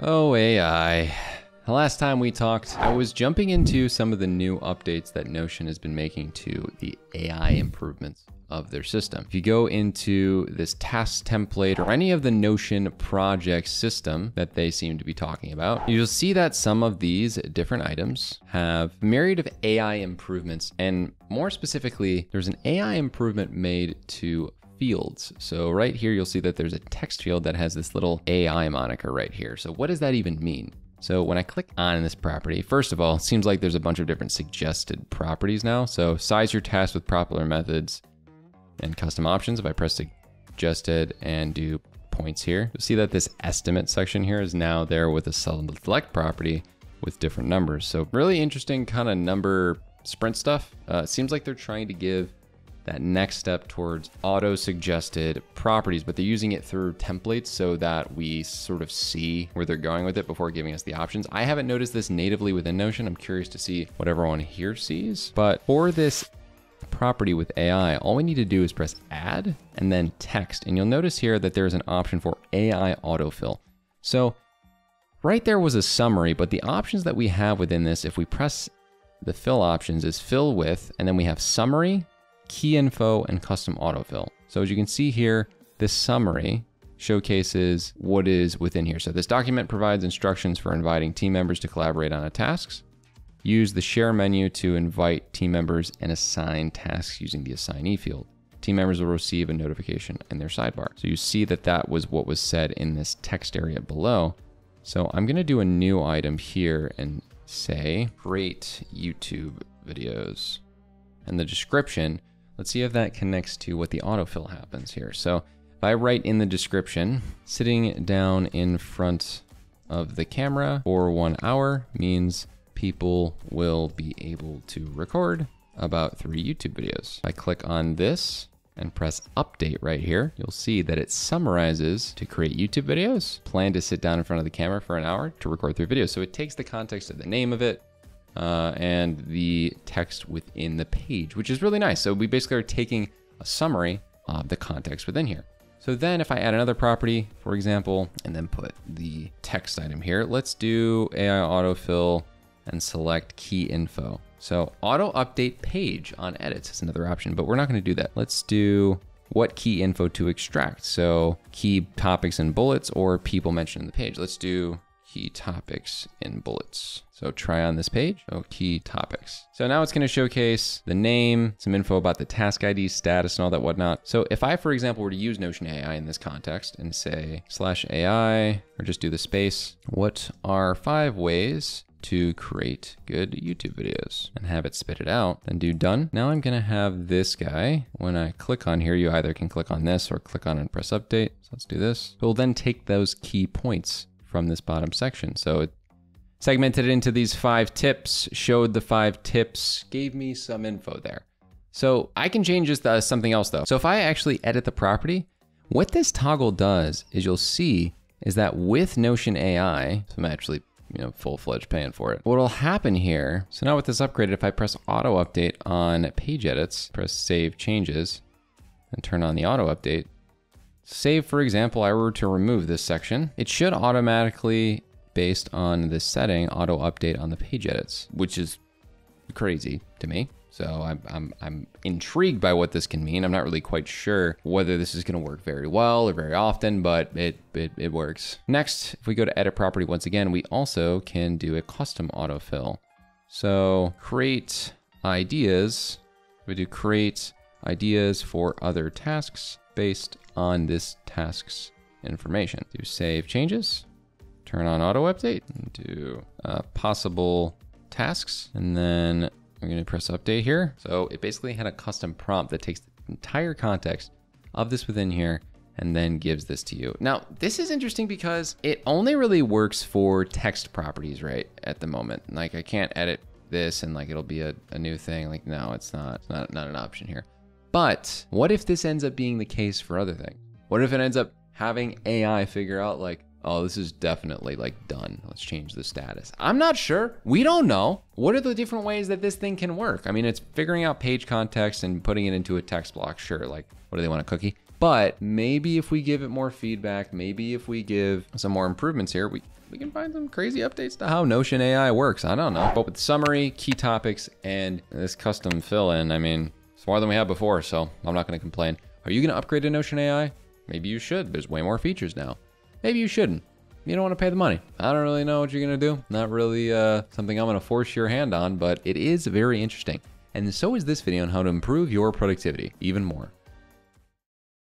Oh, AI. The last time we talked, I was jumping into some of the new updates that Notion has been making to the AI improvements of their system. If you go into this task template or any of the Notion project system that they seem to be talking about, you'll see that some of these different items have a myriad of AI improvements. And more specifically, there's an AI improvement made to fields. So right here, you'll see that there's a text field that has this little AI moniker right here. So what does that even mean? So when I click on this property, first of all, it seems like there's a bunch of different suggested properties now. So size your task with popular methods and custom options. If I press suggested and do points here, you'll see that this estimate section here is now there with a select property with different numbers. So really interesting kind of number sprint stuff. It seems like they're trying to give that next step towards auto suggested properties, but they're using it through templates so that we sort of see where they're going with it before giving us the options. I haven't noticed this natively within Notion. I'm curious to see what everyone here sees, but for this property with AI, all we need to do is press add and then text. And you'll notice here that there's an option for AI autofill. So right there was a summary, but the options that we have within this, if we press the fill options, is fill with, and then we have summary, key info, and custom autofill. So as you can see here, this summary showcases what is within here. So this document provides instructions for inviting team members to collaborate on a task. Use the share menu to invite team members and assign tasks using the assignee field. Team members will receive a notification in their sidebar. So you see that that was what was said in this text area below. So I'm gonna do a new item here and say, create YouTube videos. And the description, let's see if that connects to what the autofill happens here. So if I write in the description, sitting down in front of the camera for 1 hour means people will be able to record about 3 YouTube videos. I click on this and press update right here. You'll see that it summarizes to create YouTube videos, plan to sit down in front of the camera for 1 hour to record 3 videos. So it takes the context of the name of it, and the text within the page, which is really nice. So we basically are taking a summary of the context within here. So then if I add another property, for example, and then put the text item here, let's do AI autofill and select key info. So auto update page on edits is another option, but we're not gonna do that. Let's do what key info to extract. So key topics and bullets or people mentioned in the page. Let's do key topics in bullets. So try on this page, oh, key topics. So now it's gonna showcase the name, some info about the task ID, status and all that whatnot. So if I, for example, were to use Notion AI in this context and say /AI, or just do the space, what are 5 ways to create good YouTube videos, and have it spit it out, then do done. Now I'm gonna have this guy, when I click on here, you either can click on this or click on and press update. So let's do this. We'll then take those key points from this bottom section. So it segmented it into these 5 tips, showed the 5 tips, gave me some info there. So I can change this to something else though. So if I actually edit the property, what this toggle does is you'll see is that with Notion AI, so I'm actually, full-fledged paying for it. What'll happen here, so now with this upgraded, if I press auto update on page edits, press save changes, and turn on the auto update, say, for example, I were to remove this section, it should automatically, based on this setting, auto update on the page edits, which is crazy to me. So I'm intrigued by what this can mean. I'm not really quite sure whether this is gonna work very well or very often, but it works. Next, if we go to edit property once again, we also can do a custom autofill. So create ideas, we do create ideas for other tasks based on this task's information. Do save changes, turn on auto update, and do possible tasks, and then I'm gonna press update here. So it basically had a custom prompt that takes the entire context of this within here and then gives this to you. Now, this is interesting because it only really works for text properties right at the moment. Like I can't edit this and like it'll be a new thing. Like, no, it's not an option here. But what if this ends up being the case for other things? What if it ends up having AI figure out like, oh, this is definitely like done. Let's change the status. I'm not sure. We don't know. What are the different ways that this thing can work? I mean, it's figuring out page context and putting it into a text block. Sure, like what do they want, a cookie? But maybe if we give it more feedback, maybe if we give some more improvements here, we we can find some crazy updates to how Notion AI works. I don't know. But with summary, key topics, and this custom fill-in, I mean, it's more than we had before, so I'm not going to complain. Are you going to upgrade to Notion AI? Maybe you should. There's way more features now. Maybe you shouldn't. You don't want to pay the money. I don't really know what you're going to do. Not really something I'm going to force your hand on, but it is very interesting. And so is this video on how to improve your productivity even more.